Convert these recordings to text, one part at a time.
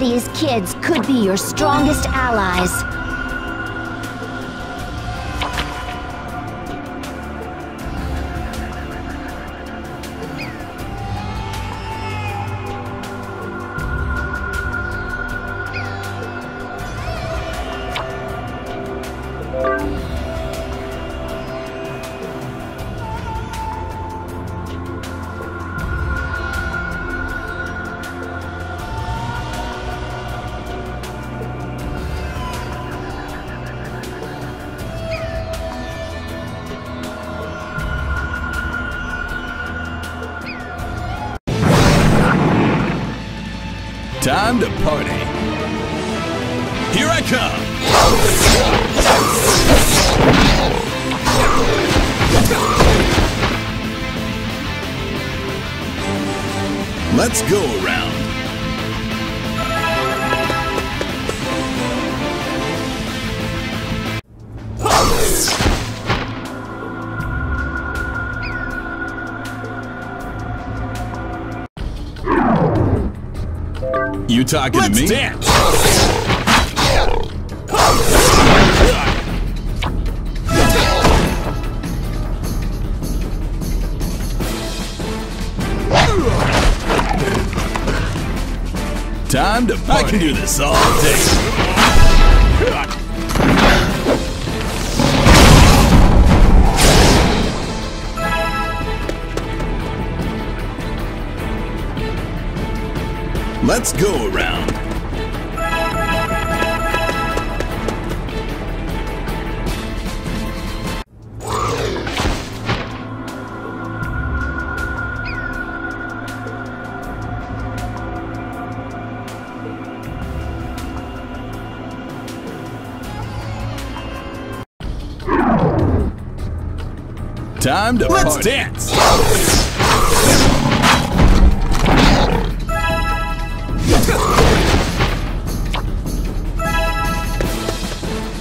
These kids could be your strongest allies. Time to party. Here I come. Let's go around. You talking to me? Let's dance! Time to party. I can do this all day. Let's go around. Time to party. Let's dance. Time to party.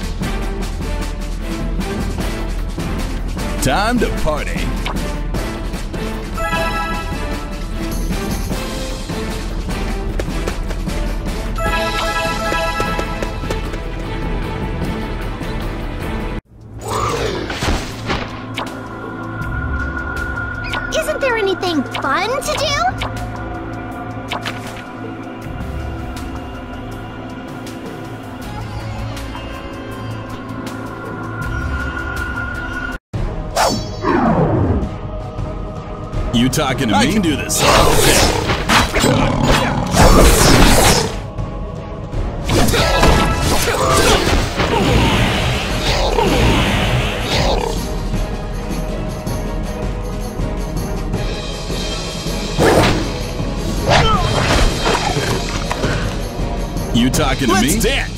Isn't there anything fun to do? You talking to me? I can do this. You talking to me? Let's dance.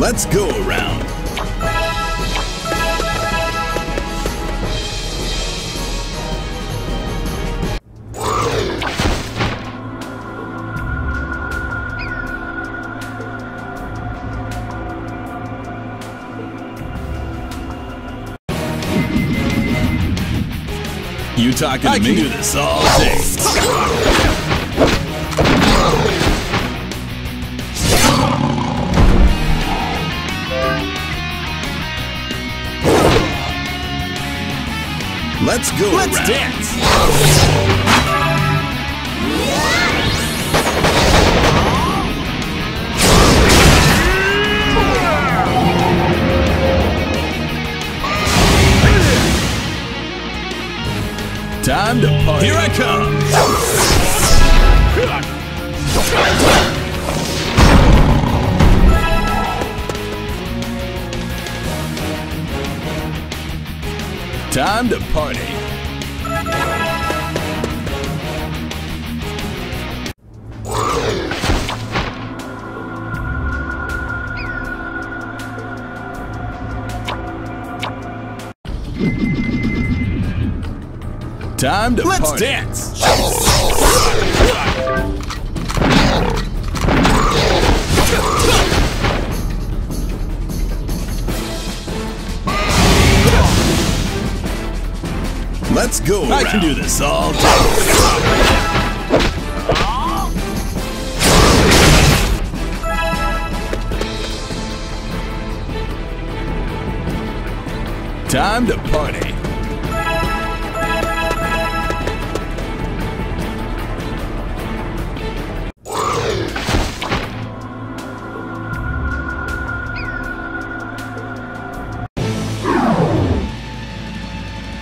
Let's go around. You talking to me? I can do this all day. Let's go. Let's dance. Time to party. Here I come. Time to party. Time to party. Let's dance. Let's go around. I can do this all day. Time to party.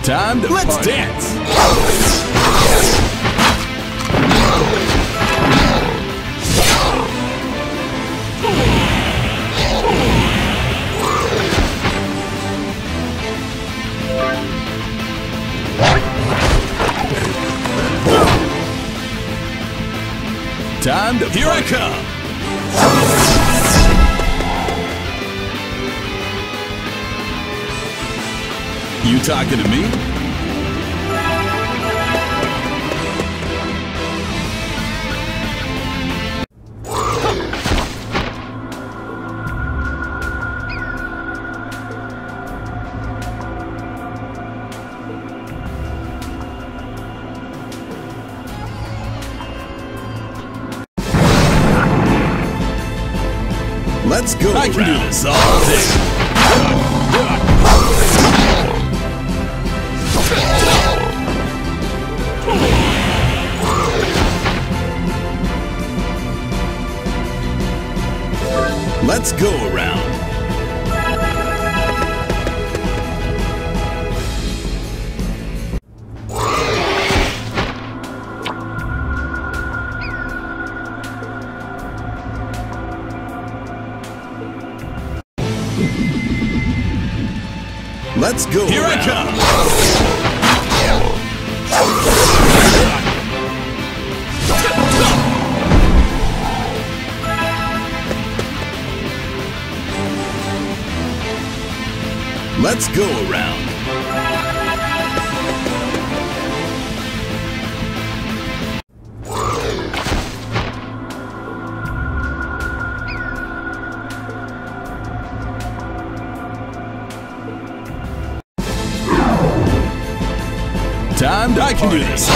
Time to Let's party. Dance. Time to Here party. I come! You talking to me? Let's go I can do this all day. Let's go around. Let's go. Here around. I come. Let's go around. Time to I can party. Do this.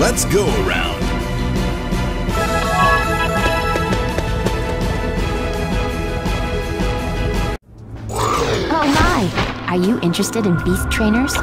Let's go around. Oh my! Are you interested in beast trainers?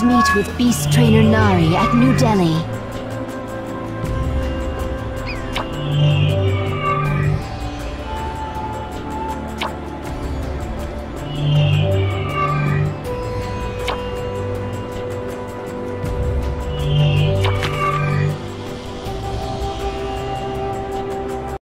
Please meet with Beast Trainer Nari at New Delhi.